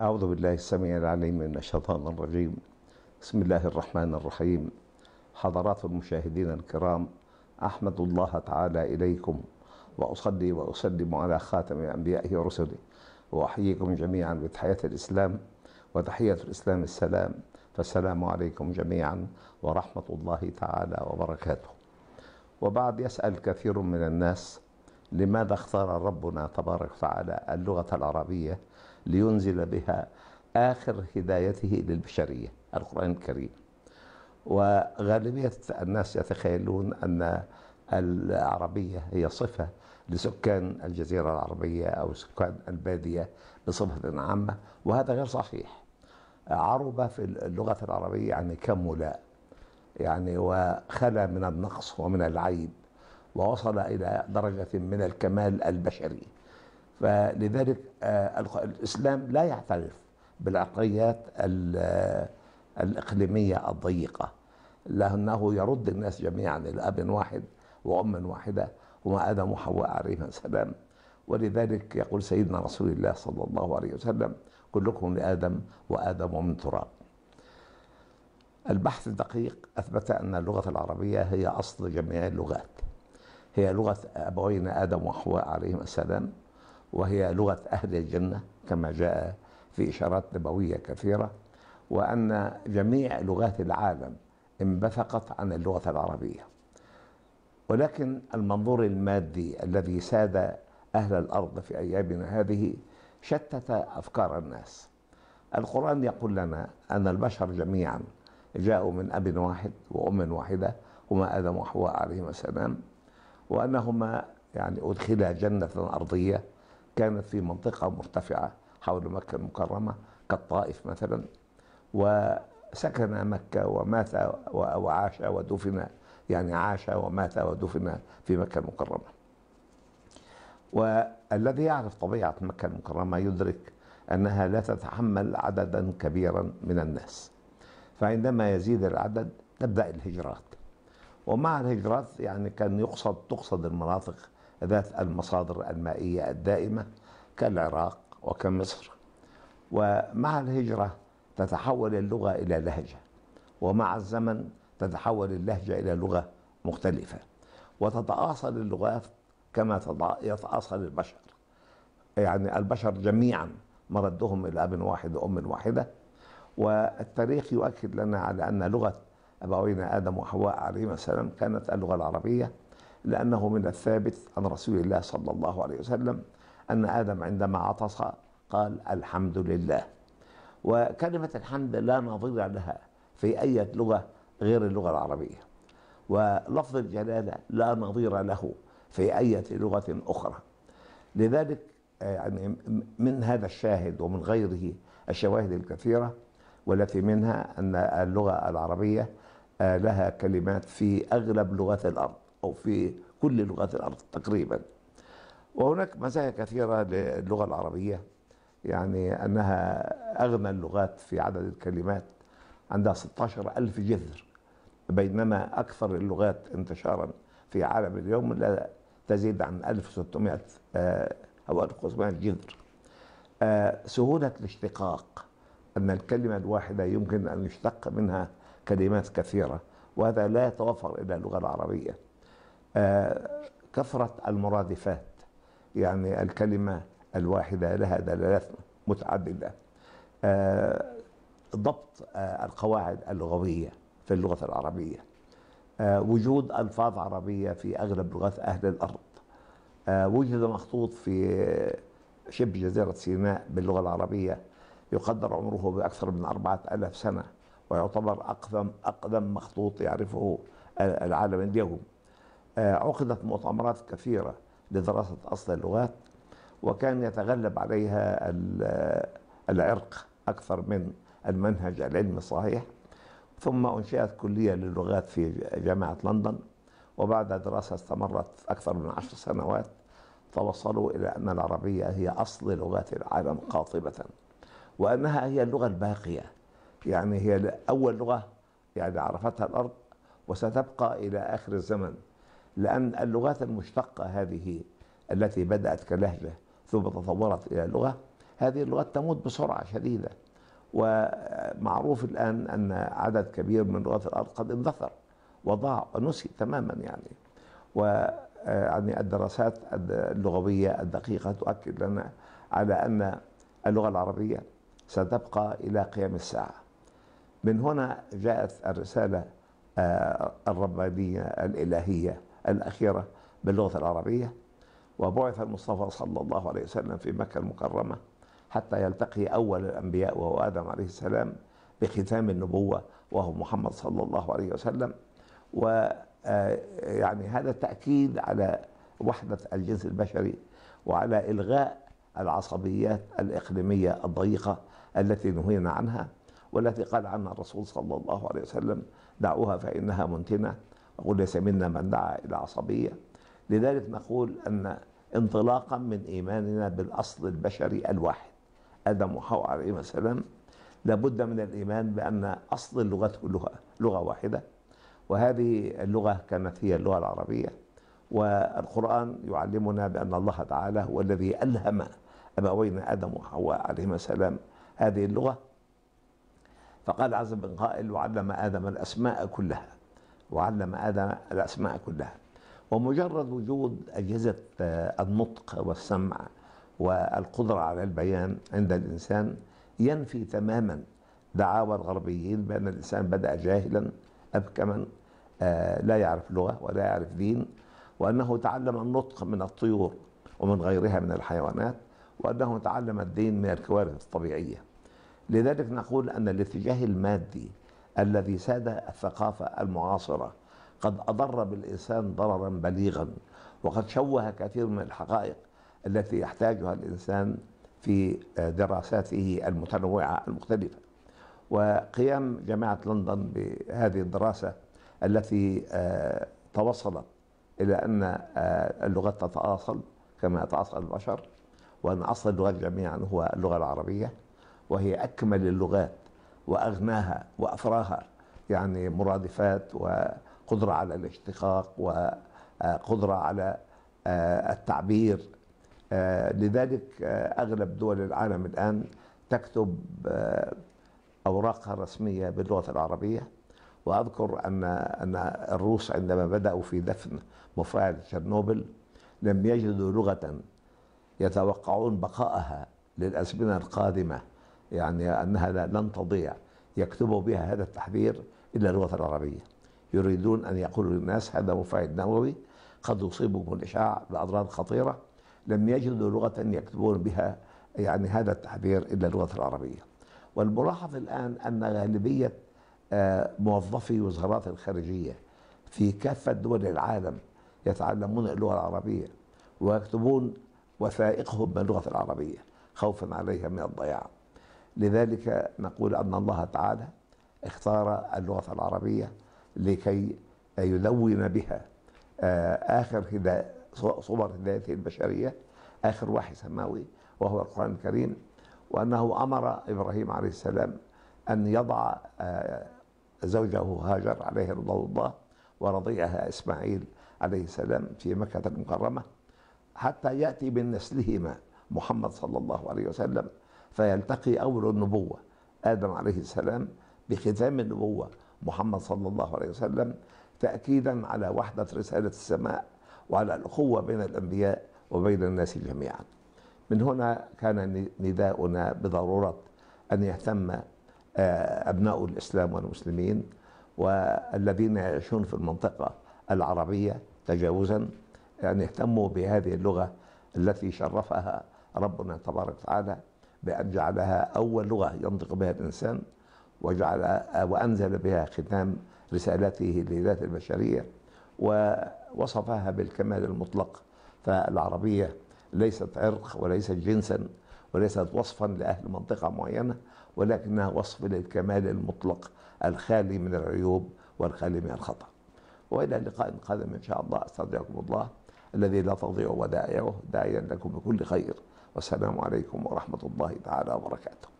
أعوذ بالله السميع العليم من الشيطان الرجيم. بسم الله الرحمن الرحيم. حضرات المشاهدين الكرام، أحمد الله تعالى إليكم وأصلي وأسلم على خاتم أنبيائه ورسله، وأحييكم جميعا بتحية الإسلام، وتحية الإسلام السلام، فالسلام عليكم جميعا ورحمة الله تعالى وبركاته. وبعد، يسأل كثير من الناس لماذا اختار ربنا تبارك وتعالى اللغة العربية لينزل بها آخر هدايته للبشرية القرآن الكريم. وغالبية الناس يتخيلون أن العربية هي صفة لسكان الجزيرة العربية أو سكان البادية بصفة عامة، وهذا غير صحيح. عربة في اللغة العربية يعني كمل، يعني وخلى من النقص ومن العيب، ووصل إلى درجة من الكمال البشري. فلذلك الإسلام لا يعترف بالعقليات الإقليمية الضيقة، لأنه يرد الناس جميعا إلى أب واحد وأم واحدة، وما آدم وحواء عليهما السلام. ولذلك يقول سيدنا رسول الله صلى الله عليه وسلم: كلكم لآدم وآدم من تراب. البحث الدقيق أثبت أن اللغة العربية هي أصل جميع اللغات، هي لغة أبوينا آدم وحواء عليهما السلام، وهي لغة أهل الجنة كما جاء في إشارات نبوية كثيرة، وأن جميع لغات العالم انبثقت عن اللغة العربية. ولكن المنظور المادي الذي ساد أهل الأرض في أيامنا هذه شتت أفكار الناس. القرآن يقول لنا أن البشر جميعا جاءوا من أب واحد وأم واحدة، هما آدم وحواء عليهما السلام، وأنهما يعني أدخلا جنة أرضية كانت في منطقة مرتفعة حول مكة المكرمة كالطائف مثلا، وسكن مكة ومات وعاش ودفن، يعني عاش ومات ودفن في مكة المكرمة. والذي يعرف طبيعة مكة المكرمة يدرك أنها لا تتحمل عددا كبيرا من الناس، فعندما يزيد العدد تبدأ الهجرات. ومع الهجرات يعني كان تقصد المناطق ذات المصادر المائية الدائمة كالعراق وكمصر. ومع الهجرة تتحول اللغة إلى لهجة، ومع الزمن تتحول اللهجة إلى لغة مختلفة، وتتآصل اللغات كما يتآصل البشر. يعني البشر جميعا مردهم إلى أب واحد وأم واحدة. والتاريخ يؤكد لنا على أن لغة أبوينا آدم وحواء عليهما السلام كانت اللغة العربية، لأنه من الثابت عن رسول الله صلى الله عليه وسلم أن آدم عندما عطس قال: الحمد لله. وكلمة الحمد لا نظير لها في أي لغة غير اللغة العربية، ولفظ الجلالة لا نظير له في أي لغة أخرى. لذلك يعني من هذا الشاهد ومن غيره الشواهد الكثيرة، والتي منها أن اللغة العربية لها كلمات في أغلب لغات الأرض أو في كل لغات الأرض تقريبا. وهناك مزايا كثيرة للغة العربية، يعني أنها أغنى اللغات في عدد الكلمات، عندها 16,000 جذر، بينما أكثر اللغات انتشارا في عالم اليوم لا تزيد عن 1600 أو 1500 جذر. سهولة الاشتقاق، أن الكلمة الواحدة يمكن أن يشتق منها كلمات كثيرة، وهذا لا يتوفر إلى اللغة العربية. كثرة المرادفات، يعني الكلمة الواحدة لها دلالات متعددة. ضبط القواعد اللغوية في اللغة العربية. وجود ألفاظ عربية في أغلب لغات أهل الأرض. وجد مخطوط في شبه جزيرة سيناء باللغة العربية يقدر عمره بأكثر من 4000 سنة، ويعتبر أقدم مخطوط يعرفه العالم اليوم. عقدت مؤتمرات كثيرة لدراسة أصل اللغات، وكان يتغلب عليها العرق أكثر من المنهج العلمي الصحيح. ثم أنشئت كلية للغات في جامعة لندن، وبعد دراسة استمرت أكثر من 10 سنوات توصلوا إلى أن العربية هي أصل لغات العالم قاطبة، وأنها هي اللغة الباقية، يعني هي أول لغة يعني عرفتها الأرض، وستبقى إلى آخر الزمن. لأن اللغات المشتقة هذه التي بدأت كلهجة ثم تطورت إلى لغة هذه اللغات تموت بسرعة شديدة، ومعروف الآن أن عدد كبير من لغات الأرض قد اندثر وضاع ونسي تماما يعني. ويعني الدراسات اللغوية الدقيقة تؤكد لنا على أن اللغة العربية ستبقى إلى قيام الساعة. من هنا جاءت الرسالة الربانية الإلهية الأخيرة باللغة العربية، وبعث المصطفى صلى الله عليه وسلم في مكة المكرمة حتى يلتقي أول الأنبياء وهو آدم عليه السلام بختام النبوة وهو محمد صلى الله عليه وسلم. ويعني هذا تأكيد على وحدة الجنس البشري وعلى إلغاء العصبيات الإقليمية الضيقة التي نهينا عنها والتي قال عنها الرسول صلى الله عليه وسلم دعوها فإنها منتنة، وليس منا من دعا إلى عصبية. لذلك نقول أن انطلاقا من إيماننا بالأصل البشري الواحد آدم وحواء عليهما السلام، لابد من الإيمان بأن أصل اللغة كلها لغة واحدة، وهذه اللغة كانت هي اللغة العربية. والقرآن يعلمنا بأن الله تعالى هو الذي ألهم أبوين آدم وحواء عليهما السلام هذه اللغة، فقال عز بن قائل وعلم آدم الأسماء كلها، وعلم آدم الأسماء كلها. ومجرد وجود أجهزة النطق والسمع والقدرة على البيان عند الإنسان ينفي تماما دعاوى الغربيين بأن الإنسان بدأ جاهلا أبكما لا يعرف لغة ولا يعرف دين، وأنه تعلم النطق من الطيور ومن غيرها من الحيوانات، وأنه تعلم الدين من الكوارث الطبيعية. لذلك نقول أن الاتجاه المادي الذي ساد الثقافة المعاصرة قد أضر بالإنسان ضررا بليغا، وقد شوه كثير من الحقائق التي يحتاجها الإنسان في دراساته المتنوعة المختلفة. وقيام جامعة لندن بهذه الدراسة التي توصلت إلى أن اللغات تتأصل كما يتأصل البشر، وأن أصل اللغات جميعا هو اللغة العربية، وهي أكمل اللغات وأغناها وأثراها، يعني مرادفات وقدرة على الاشتقاق وقدرة على التعبير. لذلك أغلب دول العالم الآن تكتب أوراقها الرسمية باللغة العربية. وأذكر أن الروس عندما بدأوا في دفن مفاعل تشيرنوبل لم يجدوا لغة يتوقعون بقائها للأزمنة القادمة، يعني أنها لن تضيع، يكتبوا بها هذا التحذير إلا اللغة العربية. يريدون أن يقولوا للناس هذا مفاعل نووي قد يصيبهم الإشعاع بأضرار خطيرة، لم يجدوا لغة يكتبون بها يعني هذا التحذير إلا اللغة العربية. والملاحظ الآن أن غالبية موظفي وزارات الخارجية في كافة دول العالم يتعلمون اللغة العربية ويكتبون وثائقهم باللغة العربية خوفا عليها من الضياع. لذلك نقول أن الله تعالى اختار اللغة العربية لكي يدون بها آخر صور هدايته البشرية، آخر وحي سماوي وهو القرآن الكريم. وأنه أمر إبراهيم عليه السلام أن يضع زوجه هاجر عليه رضي الله ورضيعها إسماعيل عليه السلام في مكة المكرمة حتى يأتي من نسلهما محمد صلى الله عليه وسلم، فيلتقي أول النبوة آدم عليه السلام بختام النبوة محمد صلى الله عليه وسلم، تأكيدا على وحدة رسالة السماء وعلى الأخوة بين الأنبياء وبين الناس جميعا. من هنا كان نداؤنا بضرورة أن يهتم أبناء الإسلام والمسلمين والذين يعيشون في المنطقة العربية تجاوزا أن يهتموا بهذه اللغة التي شرفها ربنا تبارك وتعالى بأن جعلها أول لغة ينطق بها الإنسان، وأنزل بها ختام رسالته لذات البشرية ووصفها بالكمال المطلق. فالعربية ليست عرق وليست جنسا وليست وصفا لأهل منطقة معينة، ولكنها وصف للكمال المطلق الخالي من العيوب والخالي من الخطأ. وإلى لقاء قادم إن شاء الله أستودعكم الله الذي لا تضيع ودائعه، داعيا لكم بكل خير، والسلام عليكم ورحمة الله تعالى وبركاته.